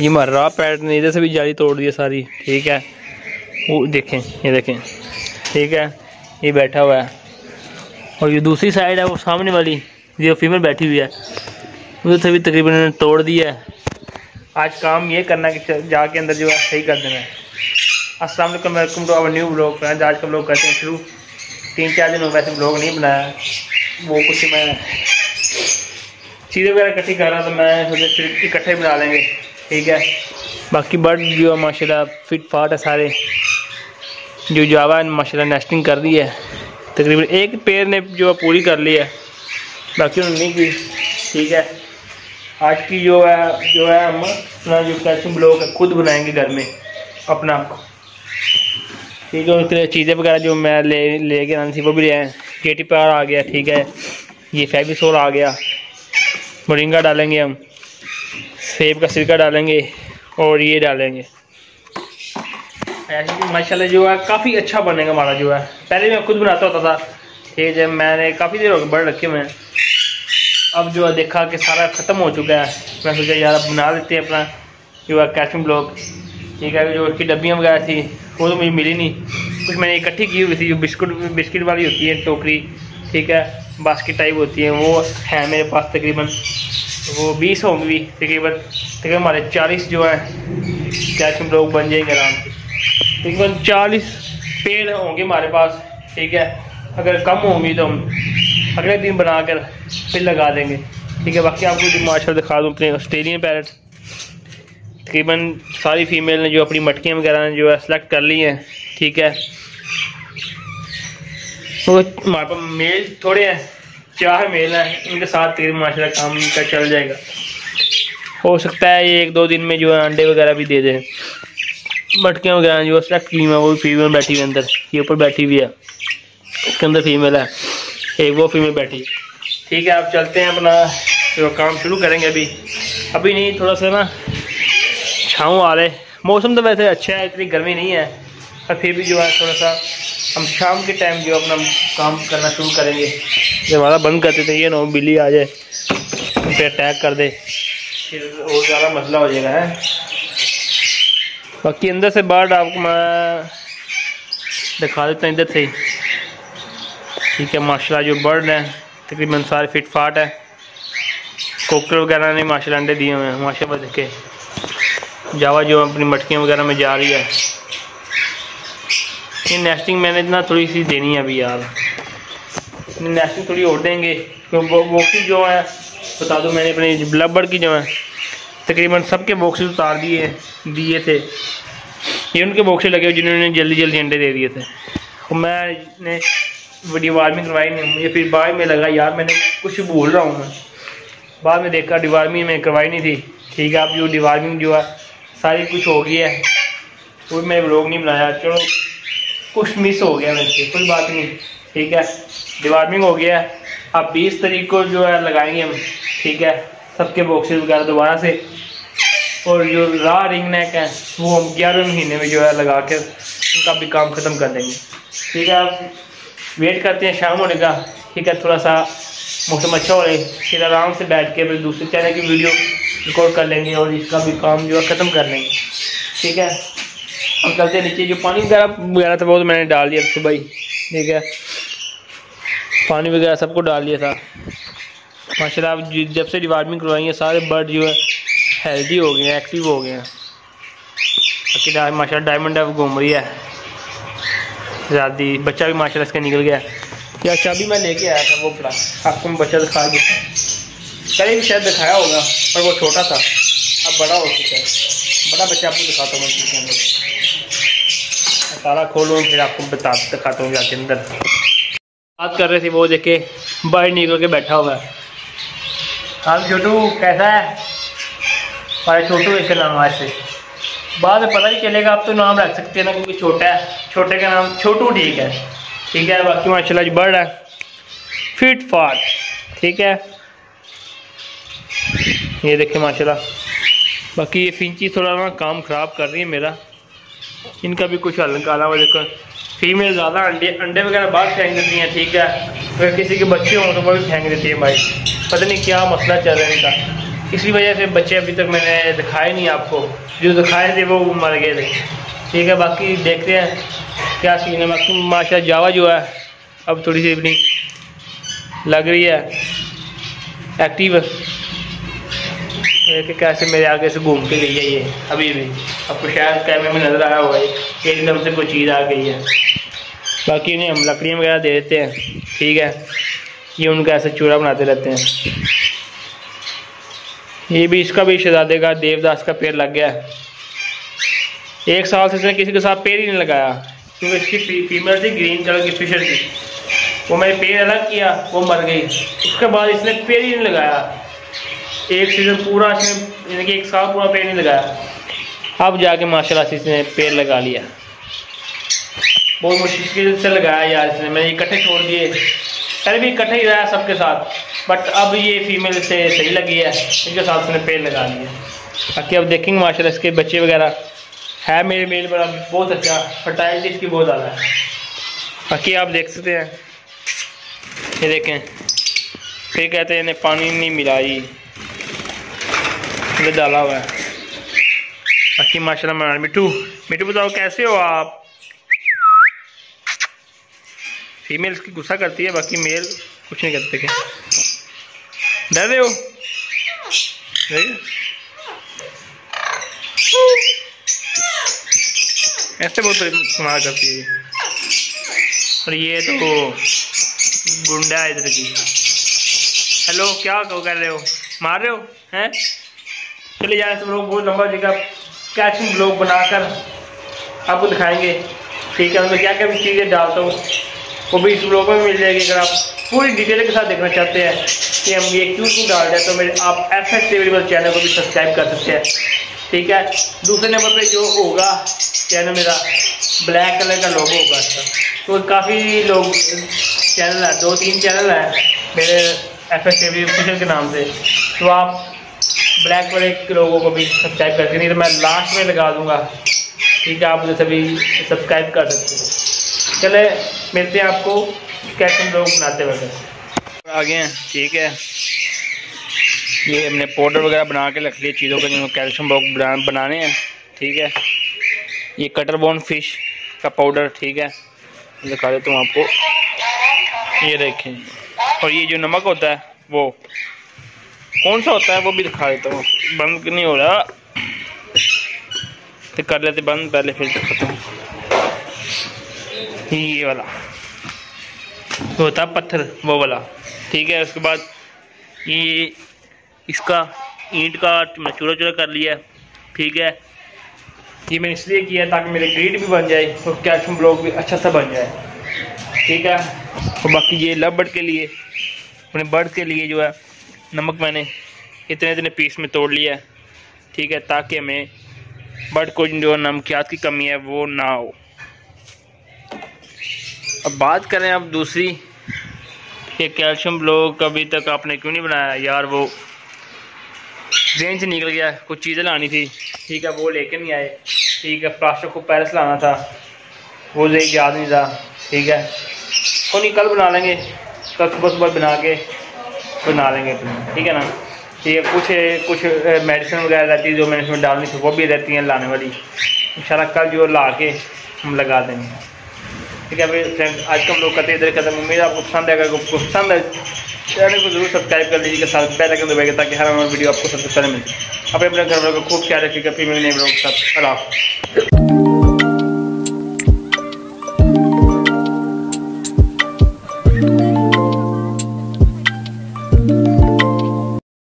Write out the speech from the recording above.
ये मर रहा पैटर्न, इधर से भी जाली तोड़ दी है सारी। ठीक है, वो देखें, ये देखें, ठीक है, ये बैठा हुआ है। और ये दूसरी साइड है, वो सामने वाली जो फीमेल बैठी हुई है, उधर से भी तकरीबन तोड़ दी है। आज काम ये करना कि जाके अंदर जो है सही कर देना है। अस्सलाम वालेकुम, welcome to our new blog friends. आज का ब्लॉग करते हैं शुरू। 3-4 दिन वैसे ब्लॉग नहीं बनाया, वो कुछ मैं चीज़ें वगैरह इकट्ठी कर रहा था, तो मैं सोचा इकट्ठे बना लेंगे। ठीक है, बाकी बर्ड जो है माशाल्लाह फिट फाट है सारे। जो जावा है माशाल्लाह नेस्टिंग कर दी है, तकरीबन एक पेड़ ने जो है पूरी कर ली है, बाकी उन्होंने नहीं की। ठीक है, आज की जो है हम अपना जो कैल्शियम ब्लॉक है खुद बनाएंगे घर में अपना। ठीक है, उनके चीज़ें वगैरह जो मैं ले के आनी थी वो भी ले आए। केटी पार आ गया, ठीक है, ये फैबिसोर आ गया, मोरिंगा डालेंगे हम, सेब का सिरका डालेंगे और ये डालेंगे। ऐसे माशाल्लाह जो है काफ़ी अच्छा बनेगा हमारा जो है। पहले मैं खुद बनाता होता था, ठीक है, मैंने काफ़ी देर हो गई बर्ड रखे मैंने। अब जो है देखा कि सारा ख़त्म हो चुका है, मैं सोचा यार अब बना देते हैं अपना जो है कैल्शियम ब्लॉक। ठीक है, जो उसकी डब्बियाँ वगैरह थी वो तो मुझे मिली नहीं, कुछ मैंने इकट्ठी की हुई थी। जो बिस्किट वाली होती है टोकरी, ठीक है, बास्केट टाइप होती है, वो है मेरे पास तकरीबन वो 20 होंगी तकरीबन हमारे 40 जो है कैल्शियम ब्लॉक बन जाएंगे आराम से। तकरीबन 40 पेड़ होंगे हमारे पास। ठीक है, अगर कम होंगी तो हम अगले दिन बनाकर फिर लगा देंगे। ठीक है, बाकी आपको जो माशाल्लाह दिखा दूँ अपने ऑस्ट्रेलियन पैरट, तकरीबन सारी फीमेल ने जो अपनी मटकियाँ वगैरह जो है सेलेक्ट कर ली हैं। ठीक है, तो हमारे पास मेल थोड़े हैं, 4 मेल हैं, इनके साथ तकरीबन माशाल्लाह काम इनका चल जाएगा। हो सकता है ये 1-2 दिन में जो है अंडे वगैरह भी दे दें। मटकियाँ वगैरह जो सेलेक्ट की हुई है, वो फीमेल बैठी हुई अंदर, ये ऊपर बैठी हुई है, उसके अंदर फीमेल है, एक वो फीमेल बैठी। ठीक है, आप चलते हैं अपना जो काम शुरू करेंगे। अभी नहीं, थोड़ा सा ना छाँव आ रहे, मौसम तो वैसे अच्छा है, इतनी गर्मी नहीं है, पर फिर भी जो है थोड़ा सा हम शाम के टाइम जो अपना काम करना शुरू करेंगे। जब हमारा बंद करते थे, ये ना बिल्ली आ जाए उन पर अटैक कर दे, फिर और ज़्यादा मसला हो जाएगा है। बाकी अंदर से बर्ड आपको मैं दिखा देता हूँ इधर से। ठीक है, माशाल्लाह जो बर्ड हैं तकरीबन सारे फिट फाट है। कोकर वगैरह ने माशाल्लाह अंडे दिए हुए हैं, माशाल्लाह देखे। जावा जो अपनी मटकियों वगैरह में जा रही है, ये नेस्टिंग मैंने ना थोड़ी सी देनी है अभी यार, नेस्टिंग थोड़ी और देंगे। तो बॉक्सेस जो है बता दूँ, मैंने अपने ब्लब बर्ड की जो है तकरीबन सबके बॉक्सेस उतार दिए थे। ये उनके बॉक्सेस लगे जिन्होंने जल्दी जल्दी अंडे दे दिए थे, और मैंने वीडियो वार्मिंग करवाई नहीं, मुझे फिर बाद में लगा यार मैंने कुछ भूल रहा हूँ। मैं बाद में देखा डिवार्मिंग में करवाई नहीं थी। ठीक है, अब जो डिवार्मिंग जो है सारी कुछ हो गई है, वो भी मैंने व्लॉग नहीं बनाया, चलो कुछ मिस हो गया वैसे, कोई बात नहीं। ठीक है, डिवार्मिंग हो गया, अब 20 तारीख को जो है लगाएंगे हम। ठीक है, सबके बॉक्सेस वगैरह दोबारा से, और जो रा रिंग नेक है वो हम 11 महीने में जो है लगा के उनका भी काम ख़त्म कर देंगे। ठीक है, अब वेट करते हैं शाम होने का। ठीक है, थोड़ा सा मौसम अच्छा हो रहा है, फिर आराम से बैठ के फिर दूसरे चैनल की वीडियो रिकॉर्ड कर लेंगे और इसका भी काम जो है ख़त्म कर लेंगे। ठीक है, हम चलते नीचे। जो पानी वगैरह था वो तो मैंने डाल दिया सुबह ही। ठीक है, पानी वगैरह सबको डाल दिया था। माशाल्लाह जब से डिवार्मिंग करवाई है, सारे बर्ड जो है हेल्दी हो गए हैं, एक्टिव हो गए हैं। बाकी माशाल्लाह डायमंड डव घूम रही है आज़ादी, बच्चा भी माशाल्लाह इसका निकल गया। या चाबी मैं लेके आया था, वो पड़ा आपको मैं बच्चा दिखा दिया, पहले भी शायद दिखाया होगा, पर वो छोटा था, अब बड़ा हो चुका है। बड़ा बच्चा आपको दिखाता हूँ मैं, ताला खोलूँ फिर आपको दिखाता हूँ जाके अंदर। बात कर रहे थे, वो देखे बाहर निकल के बैठा हुआ है। हम छोटू कैसा है हमारे, छोटू इसके नाम आज से बाद में पता नहीं चलेगा, आप तो नाम रख सकते हैं ना, क्योंकि छोटा है, छोटे का नाम छोटू ठीक है। ठीक है, बाकी माशाल्लाह जो बर्ड है फिट फाट। ठीक है, ये देखे माशाल्लाह। बाकी ये फिंची थोड़ा ना काम ख़राब कर रही है मेरा, इनका भी कुछ हल निकाला हुआ। देखो फीमेल ज़्यादा अंडे वगैरह बाहर फेंक देती हैं। ठीक है, अगर किसी के बच्चे हों तो वो भी फेंक देती है भाई, पता नहीं क्या मसला चल रहा है इनका। इसी वजह से बच्चे अभी तक मैंने दिखाए नहीं आपको, जो दिखाए थे वो मर गए थे। ठीक है, बाकी देखते हैं क्या सीन है। बाकी माशा जावा जो है अब थोड़ी सी अपनी लग रही है एक्टिव, कि कैसे मेरे आगे से घूम के गई है ये। अभी भी आपको शायद कैमरे में नजर आया होगा, एकदम से कोई चीज़ आ गई है। बाकी इन्हें हम लकड़ियाँ वगैरह दे देते हैं, ठीक है, ये उनका ऐसे चूड़ा बनाते रहते हैं। ये भी, इसका भी शहजादे का देवदास का पेड़ लग गया है। 1 साल से इसने किसी के साथ पेड़ ही नहीं लगाया, क्योंकि इसकी फीमेल थी ग्रीन कलर की फिशर की, वो मैंने पेड़ अलग किया, वो मर गई। उसके बाद इसने पेड़ ही नहीं लगाया, 1 सीज़न पूरा इसने, यानी कि 1 साल पूरा पेड़ नहीं लगाया। अब जाके माशाल्लाह से इसने पेड़ लगा लिया, बहुत मुश्किल से लगाया यार इसने। मैंने इकट्ठे छोड़ दिए, पहले भी इकट्ठे ही रहा सबके साथ, बट अब ये फीमेल से सही लगी है, इसके साथ उसने पेड़ लगा लिया। बाकी अब देखेंगे माशाल्लाह इसके बच्चे वगैरह है मेरे मेल पर, अब बहुत अच्छा फर्टाइलिटी इसकी बहुत ज़्यादा है। बाकी आप देख सकते हैं, ये देखें, फिर कहते हैं इन्हें पानी नहीं मिला, ये डाला हुआ है। बाकी माशाल्लाह। मिठू, मिठू बताओ कैसे हो आप? फीमेल इसकी गुस्सा करती है, बाकी मेल कुछ नहीं करते। डर रहे हो? ऐसे बहुत सुना करती है। और ये तो गुंडा है इधर की। हेलो, क्या कर रहे हो? मार रहे हो? हैं? चलिए जाए सब लोग, बहुत लंबा जगह कैचिंग ब्लॉग बनाकर आपको दिखाएंगे, ठीक है। उनमें क्या क्या चीज़ें डालता हूँ वो भी इस ब्लॉग में मिल जाएगी, अगर आप पूरी डिटेल के साथ देखना चाहते हैं कि हम ये क्यों डाल रहे हैं, तो मेरे आप FX चैनल को भी सब्सक्राइब कर सकते हैं, ठीक है। दूसरे नंबर पे जो होगा चैनल मेरा, ब्लैक कलर का लोगो होगा इसका, तो काफ़ी लोग चैनल है, 2-3 चैनल है मेरे FX ऑफिशियल के नाम से, तो आप ब्लैक वाले लोगों को भी सब्सक्राइब करके, नहीं तो मैं लास्ट में लगा दूँगा, ठीक है, आप मुझे सभी सब्सक्राइब कर सकते हैं। चले मिलते हैं आपको कैचिंग लोग बनाते वक्त आ गए हैं, ठीक है। ये हमने पाउडर वगैरह बना के रख लिए चीज़ों के, जिनको कैल्शियम ब्लॉक बनाने हैं, ठीक है। ये कटर बोन फिश का पाउडर, ठीक है, दिखा देता हूँ आपको, ये देखें। और ये जो नमक होता है वो कौन सा होता है वो भी दिखा देता हूँ। बंद नहीं हो रहा तो कर लेते बंद, पहले फिर दिखाता हूँ। ये वाला तो होता पत्थर, वो वाला, ठीक है। उसके बाद ये इसका ईंट का मैं चूरा कर लिया, ठीक है। ये मैंने इसलिए किया ताकि मेरे ग्रीड भी बन जाए और कैल्शियम ब्लॉक भी अच्छा सा बन जाए, ठीक है। और बाकी ये लव बर्ड के लिए, अपने बर्ड के लिए जो है नमक मैंने इतने पीस में तोड़ लिया है, ठीक है, ताकि हमें बर्ड को जो नमकियात की कमी है वो ना हो। अब बात करें अब दूसरी, ये कैल्शियम ब्लॉक अभी तक आपने क्यों नहीं बनाया यार? वो रेंज से निकल गया, कुछ चीज़ें लानी थी, ठीक है, वो लेके नहीं आए, ठीक है। प्लास्टिक को पैरिस लाना था, वो ले याद नहीं था, ठीक है। वो नहीं, कल बना लेंगे, कल सुबह बना के बना लेंगे अपने, ठीक है ना। ये कुछ मेडिसिन वगैरह रहती है जो मैंने इसमें डालनी थी, वो भी रहती हैं लाने वाली, इंशाल्लाह कल जो ला के हम लगा देंगे, ठीक है। भाई फ्रेंड, आज का हम लोग करते हैं इधर खत्म। उम्मीद आपको पसंद आएगा, आपको पसंद है चैनल को जरूर सब्सक्राइब कर लीजिएगा, साथ बेल आइकन दबाइएगा ताकि हर हमारा वीडियो आपको सबसे पहले मिले। अपने घर वालों को खूब ख्याल रखिएगा, फिर मिलेंगे लोग साथ।